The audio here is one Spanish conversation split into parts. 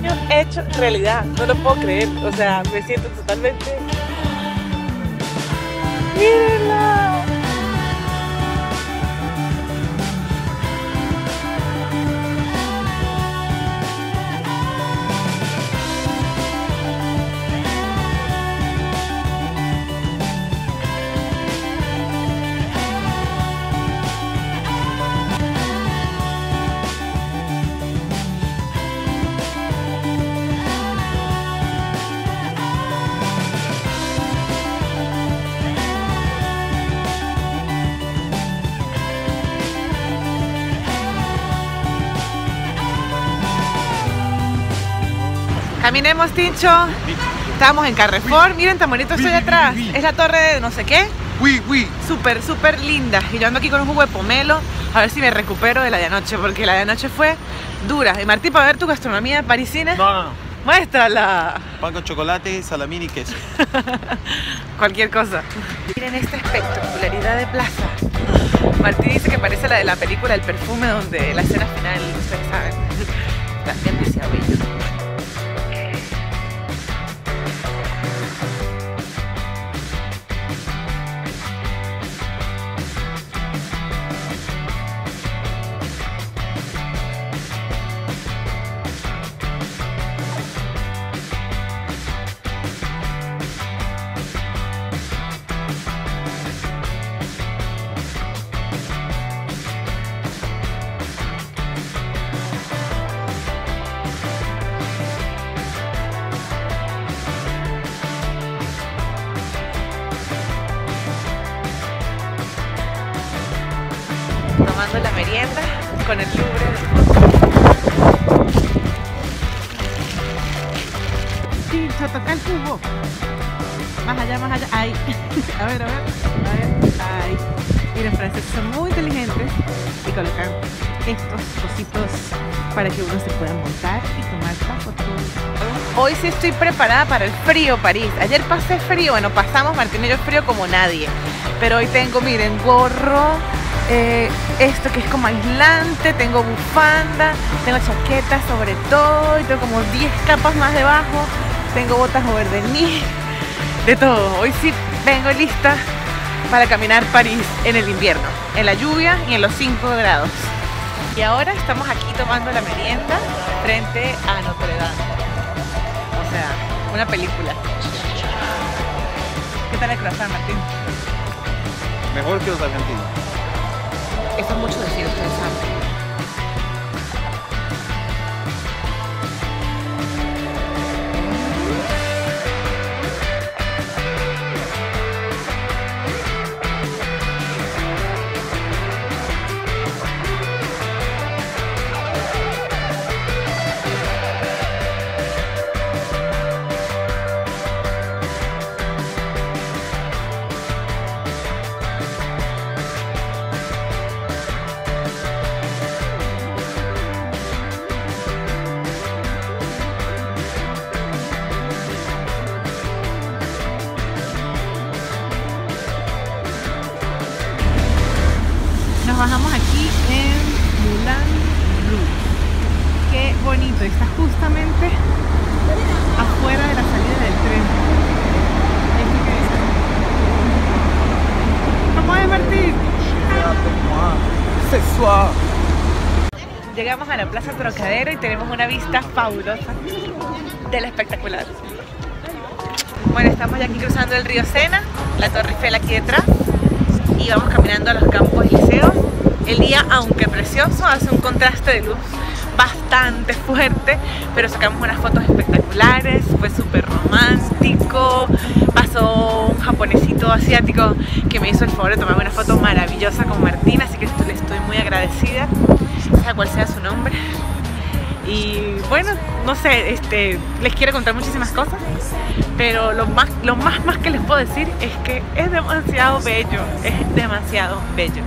sueños hechos realidad, no lo puedo creer, o sea, me siento totalmente... ¡Mírenla! Caminemos, Tincho. Estamos en Carrefour. Miren tan bonito estoy atrás. Es la torre de no sé qué. Súper, súper linda. Y yo ando aquí con un jugo de pomelo. A ver si me recupero de la de anoche, porque la de anoche fue dura. Y Martín, para ver tu gastronomía parisina. No. Muéstrala. Pan con chocolate, salamín y queso. Cualquier cosa. Miren esta espectacularidad de plaza. Martín dice que parece la de la película El Perfume, donde la escena final, ustedes saben, también decía bello. Tomando la merienda con el Louvre. Tincho, toca el cubo. Más allá, ahí. A ver, a ver, a ver, ahí. Miren, los franceses son muy inteligentes y colocan estos cositos para que uno se pueda montar y tomar fotos. Hoy sí estoy preparada para el frío, París. Ayer pasé frío, bueno, pasamos Martín y yo frío como nadie. Pero hoy tengo, miren, gorro, esto que es como aislante, tengo bufanda, tengo chaqueta sobre todo, y tengo como 10 capas más debajo, tengo botas over the knee, de todo. Hoy sí vengo lista para caminar París en el invierno, en la lluvia y en los 5 grados. Y ahora estamos aquí tomando la merienda frente a Notre Dame, o sea, una película. ¿Qué tal el croissant, Martín? Mejor que los argentinos. Eso es mucho decir, ustedes saben. Bajamos aquí en Moulin Rouge. Qué bonito, está justamente afuera de la salida del tren. ¿Cómo es, Martín? Llegamos a la plaza Trocadero y tenemos una vista fabulosa de la espectacular. Bueno, estamos ya aquí cruzando el río Sena, la Torre Eiffel aquí detrás, y vamos caminando a los Campos Elíseos. El día, aunque precioso, hace un contraste de luz bastante fuerte, pero sacamos unas fotos espectaculares, fue súper romántico. Pasó un japonesito asiático que me hizo el favor de tomarme una foto maravillosa con Martín, así que le estoy muy agradecida, sea cual sea su nombre. Y bueno, no sé, les quiero contar muchísimas cosas, pero lo más que les puedo decir es que es demasiado bello, es demasiado bello.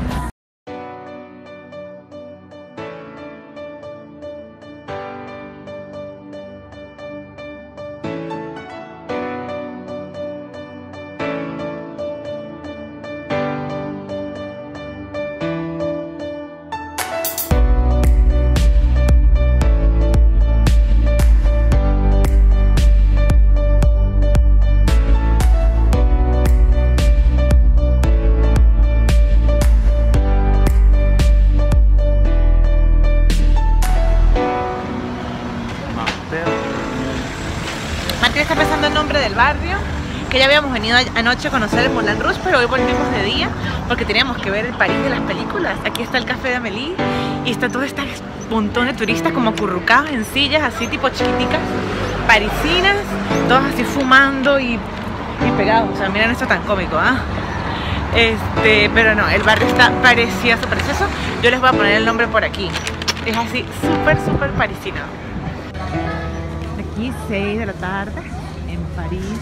está empezando el nombre del barrio, que ya habíamos venido anoche a conocer el Moulin Rouge, pero hoy volvimos de día porque teníamos que ver el París de las películas. Aquí está el café de Amélie y está todo este montón de turistas como acurrucados en sillas así tipo chiquiticas, parisinas, todas así fumando y pegados. O sea, miren esto tan cómico, ¿ah? Pero no, el barrio está precioso, precioso. Yo les voy a poner el nombre por aquí. Es así súper parisino. Aquí 6 de la tarde en París.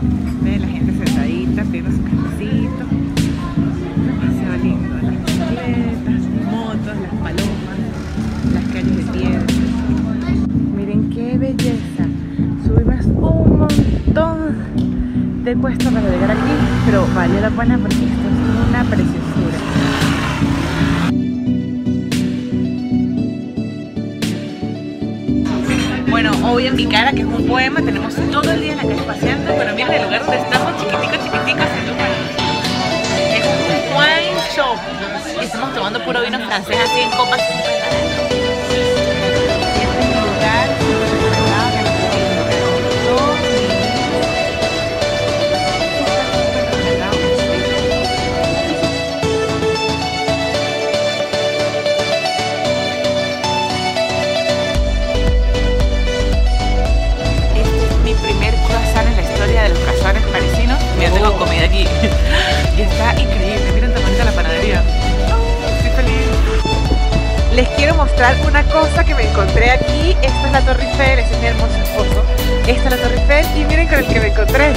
Ve la gente sentadita, pidiendo su cafecito. Demasiado lindo. Las bicicletas, las motos, las palomas, las calles de piedra. Miren qué belleza. Subimos un montón de puestos para llegar aquí, pero valió la pena porque esto es una preciosura. Bueno, hoy en Mi Cara, que es un poema, tenemos todo el día en la calle paseando, pero miren el lugar donde estamos, chiquitico, es un wine shop y estamos tomando puro vino francés así en copas. Y está increíble, miren tan bonita la panadería. Estoy feliz. Les quiero mostrar una cosa que me encontré aquí. Esta es la Torre Eiffel, ese es mi hermoso esposo. Esta es la Torre Eiffel y miren con el que me encontré.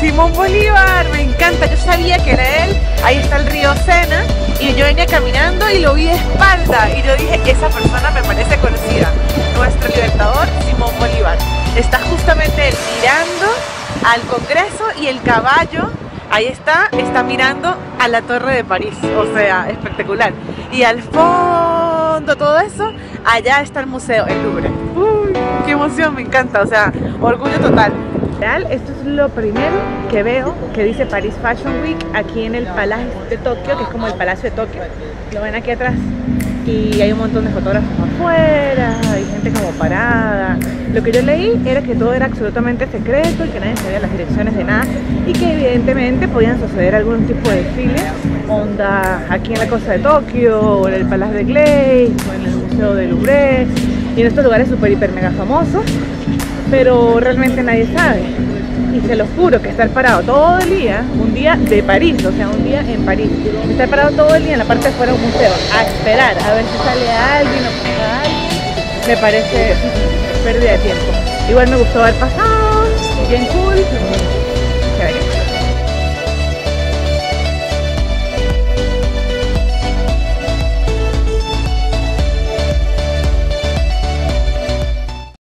Simón Bolívar, me encanta, yo sabía que era él. Ahí está el río Sena y yo venía caminando y lo vi de espalda y yo dije, esa persona me parece conocida. Nuestro libertador Simón Bolívar. Está justamente él mirando al Congreso y el caballo, ahí está mirando a la Torre de París, o sea, espectacular. Y al fondo todo eso, allá está el museo, el Louvre. ¡Uy, qué emoción! Me encanta, o sea, orgullo total. Esto es lo primero que veo que dice París Fashion Week aquí en el Palacio de Tokio, que es como el Palacio de Tokio. Lo ven aquí atrás y hay un montón de fotógrafos afuera, hay gente como parada. Lo que yo leí era que todo era absolutamente secreto y que nadie sabía las direcciones de nada y que evidentemente podían suceder algún tipo de desfiles, onda aquí en la costa de Tokio, o en el Palacio de Glace, o en el Museo de Louvre y en estos lugares super hiper mega famosos, pero realmente nadie sabe. Y se los juro que estar parado todo el día, un día de París, o sea, un día en París, estar parado todo el día en la parte de fuera de un museo a esperar a ver si sale alguien o pasa alguien, me parece pérdida de tiempo. Igual me gustó haber pasado, bien cool.